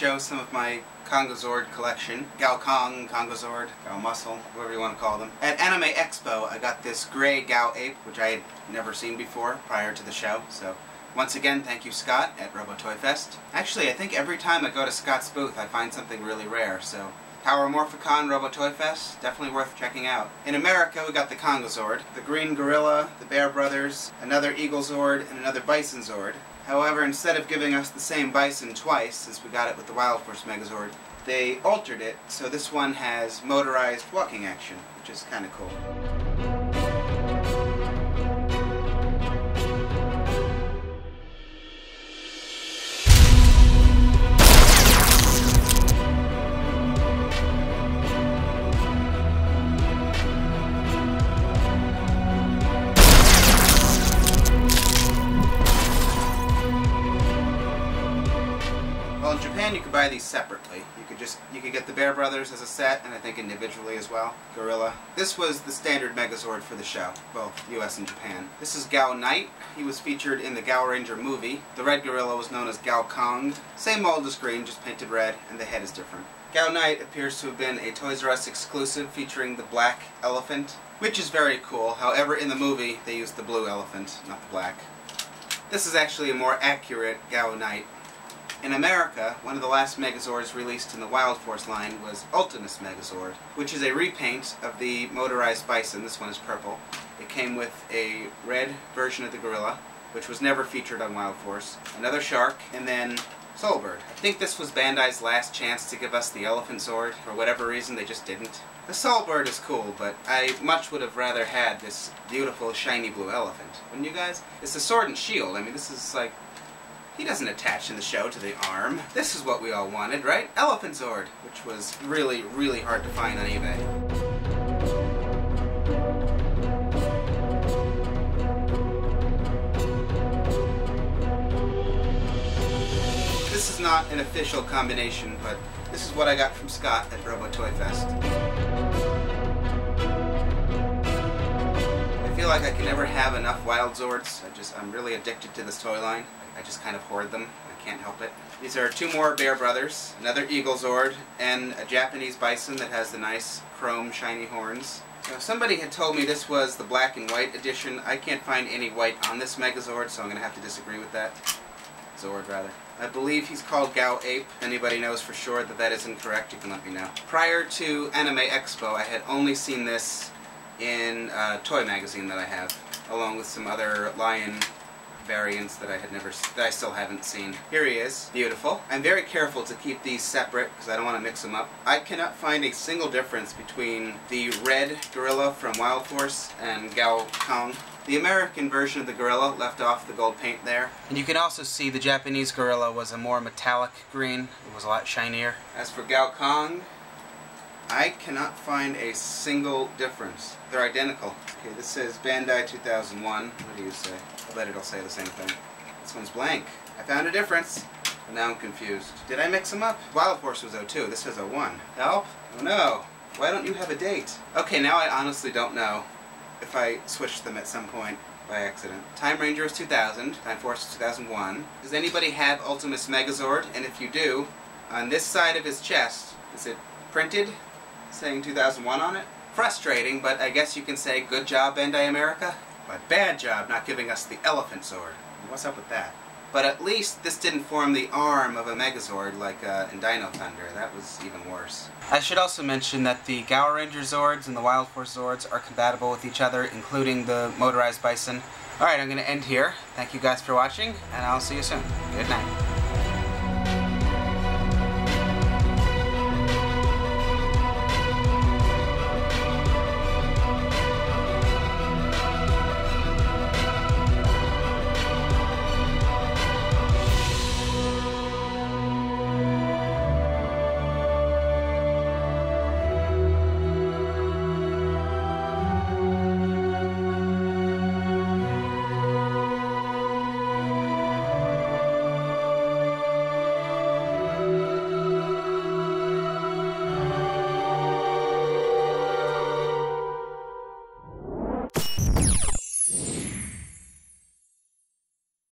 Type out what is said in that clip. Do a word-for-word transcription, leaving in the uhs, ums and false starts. show some of my Kongōzord collection. Gao Kong, Kongōzord, Gao Muscle, whatever you want to call them. At Anime Expo, I got this Grey Gao Ape, which I had never seen before prior to the show. So, once again, thank you, Scott, at Robo Toy Fest. Actually, I think every time I go to Scott's booth, I find something really rare, so... Power Morphicon, Robo Toy Fest, definitely worth checking out. In America, we got the Kongōzord, the Green Gorilla, the Bear Brothers, another Eagle Zord, and another Bison Zord. However, instead of giving us the same Bison twice, since we got it with the Wild Force Megazord, they altered it, so this one has motorized walking action, which is kind of cool. You could buy these separately. You could just you could get the Bear Brothers as a set, and I think individually as well. Gorilla. This was the standard Megazord for the show, both U S and Japan. This is GaoKnight. He was featured in the Gaoranger movie. The red gorilla was known as Gao Kong. Same mold as green, just painted red, and the head is different. GaoKnight appears to have been a Toys R Us exclusive featuring the black elephant, which is very cool. However, in the movie, they used the blue elephant, not the black. This is actually a more accurate GaoKnight. In America, one of the last Megazords released in the Wild Force line was Ultimus Megazord, which is a repaint of the motorized Bison. This one is purple. It came with a red version of the gorilla, which was never featured on Wild Force, another shark, and then Soulbird. I think this was Bandai's last chance to give us the Elephant Zord. For whatever reason, they just didn't. The Soulbird is cool, but I much would have rather had this beautiful, shiny blue elephant. Wouldn't you guys? It's the sword and shield. I mean, this is like... He doesn't attach in the show to the arm. This is what we all wanted, right? Elephant Zord, which was really, really hard to find on eBay. This is not an official combination, but this is what I got from Scott at Robo Toy Fest. I feel like I can never have enough Wild Zords. I just, I'm really addicted to this toy line. I just kind of hoard them. I can't help it. These are two more Bear Brothers, another Eagle Zord, and a Japanese Bison that has the nice chrome shiny horns. Now, if somebody had told me this was the black and white edition, I can't find any white on this Megazord, so I'm going to have to disagree with that. Zord, rather. I believe he's called Gao Ape. If anybody knows for sure that that is incorrect, you can let me know. Prior to Anime Expo, I had only seen this in a toy magazine that I have, along with some other lion variants that I had never, that I still haven't seen. Here he is. Beautiful. I'm very careful to keep these separate because I don't want to mix them up. I cannot find a single difference between the red gorilla from Wild Force and Gao Kong. The American version of the gorilla left off the gold paint there. And you can also see the Japanese gorilla was a more metallic green. It was a lot shinier. As for Gao Kong, I cannot find a single difference. They're identical. Okay, this says Bandai two thousand one. What do you say? I bet it'll say the same thing. This one's blank. I found a difference, but now I'm confused. Did I mix them up? Wild Force was oh two. This is oh one. Help? Oh no. Why don't you have a date? Okay, now I honestly don't know if I switched them at some point by accident. Time Ranger is two thousand. Time Force is two thousand one. Does anybody have Ultimus Megazord? And if you do, on this side of his chest, is it printed? Saying two thousand one on it. Frustrating, but I guess you can say good job, Bandai America. But bad job not giving us the Elephant Zord. What's up with that? But at least this didn't form the arm of a Megazord like uh, in Dino Thunder. That was even worse. I should also mention that the Gaoranger Zords and the Wild Force Zords are compatible with each other, including the motorized Bison. Alright, I'm going to end here. Thank you guys for watching, and I'll see you soon. Good night.